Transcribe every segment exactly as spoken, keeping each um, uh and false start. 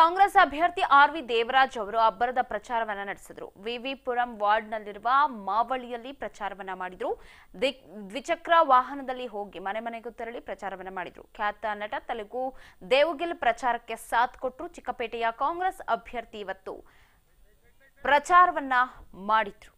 ಕಾಂಗ್ರೆಸ್ ಅಭ್ಯರ್ಥಿ ಆರ್ವಿ ದೇವರಾಜ್ ಅವರು ಅಬ್ಬರದ ಪ್ರಚಾರವನ್ನ ನಡೆಸಿದರು। ವಿವಿಪುರಂ ವಾರ್ಡ್ನಲ್ಲಿರುವ ಮಾವಳಿಯಲ್ಲಿ ಪ್ರಚಾರವನ್ನ ಮಾಡಿದರು। ದ್ವಿಚಕ್ರ ವಾಹನದಲ್ಲಿ ಹೋಗಿ ಮನೆ ಮನೆಗೂ ತೆರಳಿ ಪ್ರಚಾರವನ್ನ ಮಾಡಿದರು। ಖ್ಯಾತ ನಟ ತೆಲುಗು ದೇವಗಿಲ್ ಪ್ರಚಾರಕ್ಕೆ ಸಾಥ್ ಕೊಟ್ಟರು। ಚಿಕ್ಕಪೇಟೆಯ ಕಾಂಗ್ರೆಸ್ ಅಭ್ಯರ್ಥಿ ಇವತ್ತು ಪ್ರಚಾರವನ್ನ ಮಾಡಿದರು।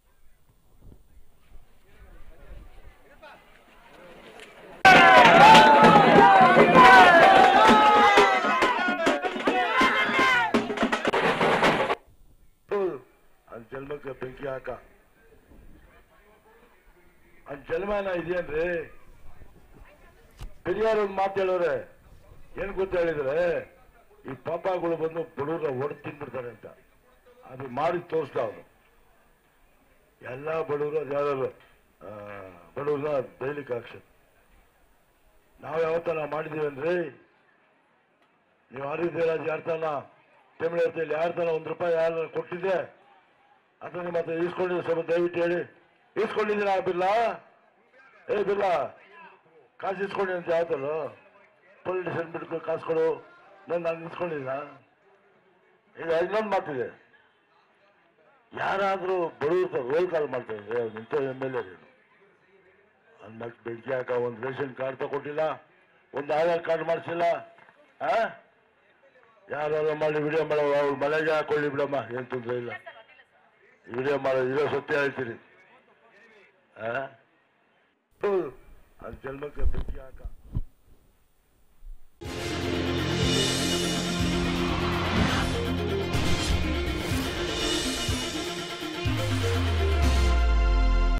जन्मक बेंकी हाक जन्मना इद्रे पेरियार मातरे ऐन गोत्रे पापू बंद बड़वर ओड तिंदर अभी मार तोर्स एला बड़वर अदार बड़वर दैलिक आक्षन ना यावत्तनादीवनरी नहीं आर वी देवराज यारतान तमिळनाडु यारतान रूपाय यार को अतने मत इस्कूल सब दयविटी इस्कला बिर्ला ऐ बिर्ला काश इस्कंड यावलो पोलिटिशन बिड़को कासको ना नान इस्कना मत यारू बड़वर रोल काल इंत एम एल अन्न बेटी हाक रेशन कार्ड तक आधार कार्ड मासी यार वीडियो मने हाकली बिड़म ऐन तौंदे वीडियो मारो सत्य हेल्ती जन्मक बेटी हाक।